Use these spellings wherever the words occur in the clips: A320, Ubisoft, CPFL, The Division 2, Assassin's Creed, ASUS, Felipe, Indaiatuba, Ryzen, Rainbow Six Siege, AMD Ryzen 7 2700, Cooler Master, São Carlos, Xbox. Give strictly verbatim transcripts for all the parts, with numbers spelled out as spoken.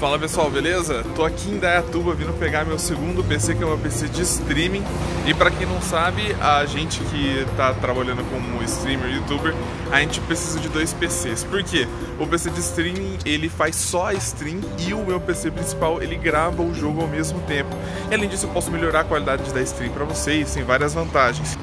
Fala pessoal, beleza? Tô aqui em Indaiatuba vindo pegar meu segundo P C, que é o meu P C de streaming. E pra quem não sabe, a gente que tá trabalhando como streamer, youtuber, a gente precisa de dois P Cs. Por quê? O P C de streaming, ele faz só a stream, e o meu P C principal, ele grava o jogo ao mesmo tempo. E além disso, eu posso melhorar a qualidade da stream pra vocês, tem várias vantagens.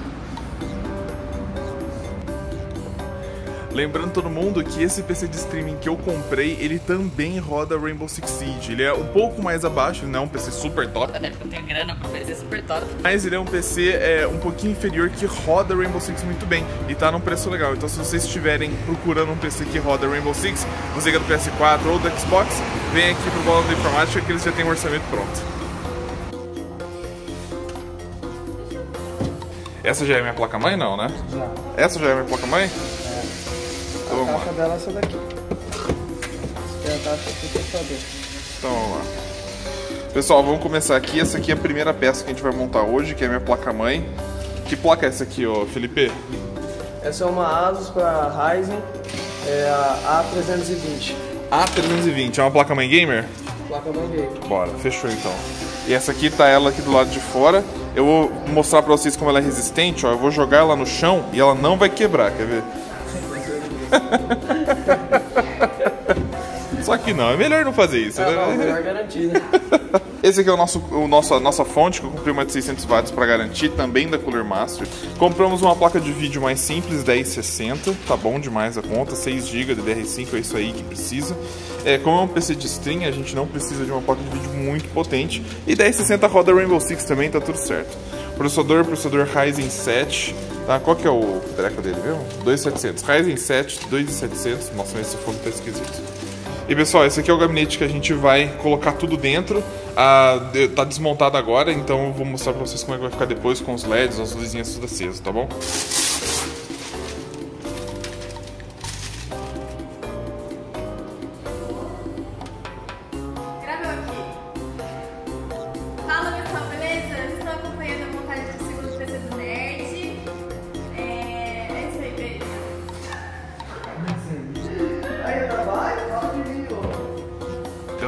Lembrando todo mundo que esse P C de streaming que eu comprei, ele também roda Rainbow Six Siege. Ele é um pouco mais abaixo, ele não é um P C super top. Eu tenho grana pra P C super top. Mas ele é um P C é, um pouquinho inferior, que roda Rainbow Six muito bem e tá num preço legal. Então se vocês estiverem procurando um P C que roda Rainbow Six, você que é do P S quatro ou do Xbox, vem aqui pro Bola da Informática que eles já têm um orçamento pronto. Essa já é minha placa-mãe, não, né? Já. Essa já é minha placa-mãe? A caixa dela é essa daqui. É a caixa aqui que eu sabia. Então vamos lá. Pessoal, vamos começar aqui. Essa aqui é a primeira peça que a gente vai montar hoje, que é a minha placa-mãe. Que placa é essa aqui, ó, Felipe? Essa é uma ASUS para Ryzen, é a A trezentos e vinte. A trezentos e vinte, é uma placa-mãe gamer? Placa-mãe gamer. Bora, fechou então. E essa aqui tá ela aqui do lado de fora. Eu vou mostrar pra vocês como ela é resistente, ó. Eu vou jogar ela no chão e ela não vai quebrar, quer ver? Só que não, é melhor não fazer isso, não, né? Não, melhor garantir, né? Esse aqui é o nosso, o nosso, a nossa fonte, que eu comprei uma de seiscentos watts para garantir, também da Cooler Master. Compramos uma placa de vídeo mais simples, dez sessenta, tá bom demais a conta, seis gigas D D R cinco, é isso aí que precisa. É, como é um P C de stream, a gente não precisa de uma placa de vídeo muito potente. E dez sessenta roda Rainbow Six também, tá tudo certo. Processador, processador Ryzen sete. Tá, qual que é o treco dele mesmo? dois mil e setecentos, Ryzen sete, dois mil e setecentos, nossa, esse fone tá esquisito. E pessoal, esse aqui é o gabinete que a gente vai colocar tudo dentro. Ah, tá desmontado agora, então eu vou mostrar pra vocês como é que vai ficar depois com os L E Ds, as luzinhas tudo acesas, tá bom?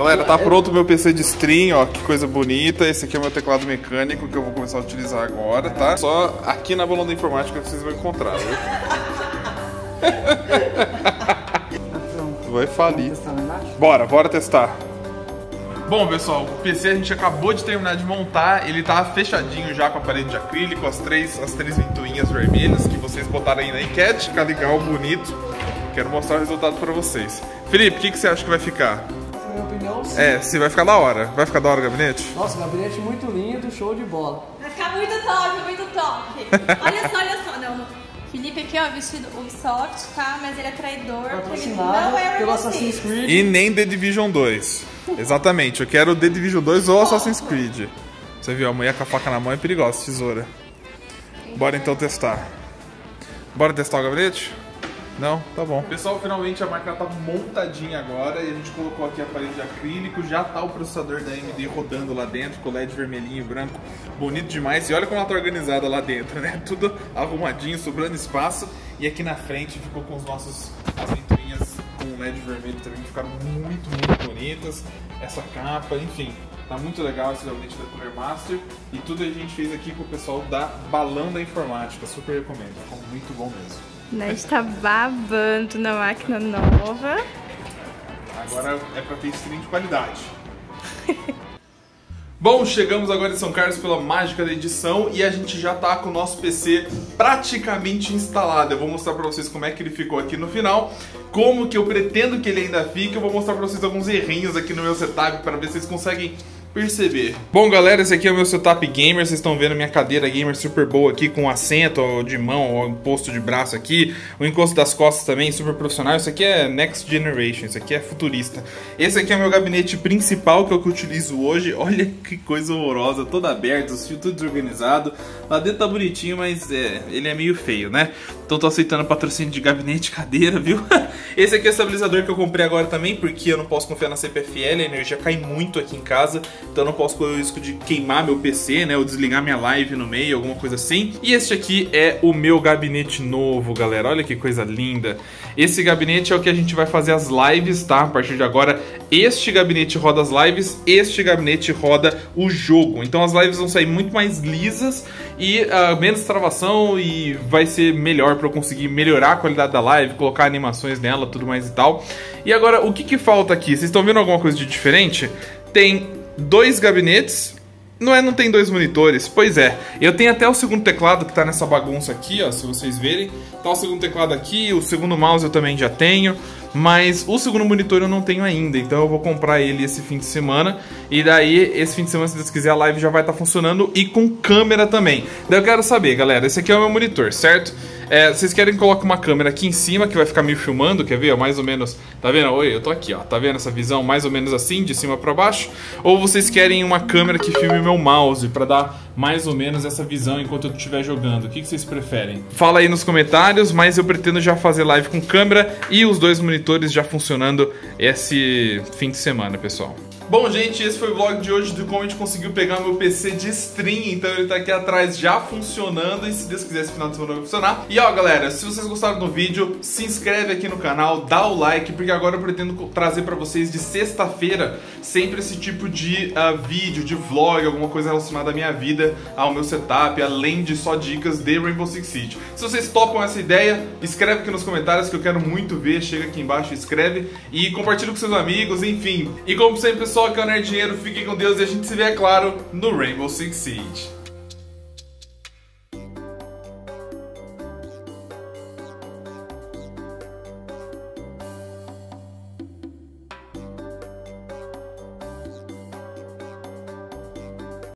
Galera, tá pronto o meu P C de stream, ó, que coisa bonita. Esse aqui é o meu teclado mecânico que eu vou começar a utilizar agora, tá? Só aqui na Bolão da Informática que vocês vão encontrar, viu? Tu vai falir. Bora, bora testar. Bom pessoal, o P C a gente acabou de terminar de montar, ele tá fechadinho já com a parede de acrílico, as três, as três ventoinhas vermelhas que vocês botaram aí na enquete, fica legal, bonito. Quero mostrar o resultado pra vocês. Felipe, o que, que você acha que vai ficar? Minha opinião, sim. É, sim, vai ficar da hora. Vai ficar da hora o gabinete? Nossa, o gabinete muito lindo, show de bola. Vai ficar muito top, muito top. Olha só, olha só. Não, Felipe aqui, ó, vestido Ubisoft, tá? Mas ele é traidor. Patrocinado é pelo Assassin's Creed. E nem The Division dois. Exatamente, eu quero The Division dois ou Assassin's Creed. Você viu, a mulher com a faca na mão é perigosa, tesoura. Bora então testar. Bora testar o gabinete? Não? Tá bom. Pessoal, finalmente a máquina tá montadinha agora e a gente colocou aqui a parede de acrílico, já tá o processador da A M D rodando lá dentro, com o L E D vermelhinho e branco, bonito demais. E olha como ela tá organizada lá dentro, né? Tudo arrumadinho, sobrando espaço. E aqui na frente ficou com os nossos, as ventoinhas com L E D vermelho também, que ficaram muito, muito bonitas. Essa capa, enfim, tá muito legal esse gabinete da Cooler Master. E tudo a gente fez aqui com o pessoal da Balão da Informática, super recomendo, ficou muito bom mesmo. Nós tá babando na máquina nova. Agora é pra ter stream de qualidade. Bom, chegamos agora em São Carlos pela mágica da edição e a gente já tá com o nosso P C praticamente instalado. Eu vou mostrar pra vocês como é que ele ficou aqui no final, como que eu pretendo que ele ainda fique. Eu vou mostrar pra vocês alguns errinhos aqui no meu setup pra ver se vocês conseguem perceber. Bom galera, esse aqui é o meu setup gamer, vocês estão vendo minha cadeira gamer super boa aqui, com assento de mão, encosto de braço aqui, o encosto das costas também, super profissional. Isso aqui é next generation, isso aqui é futurista. Esse aqui é o meu gabinete principal, que é o que eu utilizo hoje. Olha que coisa horrorosa, todo aberto, os fios tudo desorganizado. Lá dentro tá bonitinho, mas é, ele é meio feio, né? Então tô aceitando patrocínio de gabinete cadeira, viu? Esse aqui é o estabilizador que eu comprei agora também, porque eu não posso confiar na C P F L, a energia cai muito aqui em casa. então não posso correr o risco de queimar meu P C, né, ou desligar minha live no meio, alguma coisa assim. E este aqui é o meu gabinete novo, galera, olha que coisa linda. Esse gabinete é o que a gente vai fazer as lives, tá? A partir de agora, este gabinete roda as lives, este gabinete roda o jogo. Então as lives vão sair muito mais lisas e uh, menos travação, e vai ser melhor para eu conseguir melhorar a qualidade da live, colocar animações nela, tudo mais e tal. E agora, o que que falta aqui? Vocês estão vendo alguma coisa de diferente? Tem dois gabinetes. Não é, não tem dois monitores? Pois é. Eu tenho até o segundo teclado que tá nessa bagunça aqui, ó, se vocês verem. Tá o segundo teclado aqui, o segundo mouse eu também já tenho, mas o segundo monitor eu não tenho ainda, então eu vou comprar ele esse fim de semana. E daí, esse fim de semana, se Deus quiser, a live já vai estar tá funcionando e com câmera também. Daí eu quero saber, galera, esse aqui é o meu monitor, certo? É, vocês querem que coloque uma câmera aqui em cima, que vai ficar me filmando, quer ver? Ó, mais ou menos, tá vendo? Oi, eu tô aqui, ó, tá vendo essa visão mais ou menos assim, de cima pra baixo? Ou vocês querem uma câmera que filme meu mouse, pra dar mais ou menos essa visão enquanto eu estiver jogando? O que que vocês preferem? Fala aí nos comentários, mas eu pretendo já fazer live com câmera e os dois monitores já funcionando esse fim de semana, pessoal. Bom, gente, esse foi o vlog de hoje do como a gente conseguiu pegar meu P C de stream, então ele tá aqui atrás já funcionando, e se Deus quiser esse final de semana vai funcionar. E ó, galera, se vocês gostaram do vídeo, se inscreve aqui no canal, dá o like, porque agora eu pretendo trazer pra vocês de sexta-feira sempre esse tipo de uh, vídeo, de vlog, alguma coisa relacionada à minha vida, ao meu setup, além de só dicas de Rainbow Six Siege. Se vocês topam essa ideia, escreve aqui nos comentários que eu quero muito ver, chega aqui embaixo, escreve e compartilha com seus amigos, enfim. E como sempre, pessoal, que é o Nerd Dinheiro, fiquem com Deus e a gente se vê, é claro, no Rainbow Six Siege.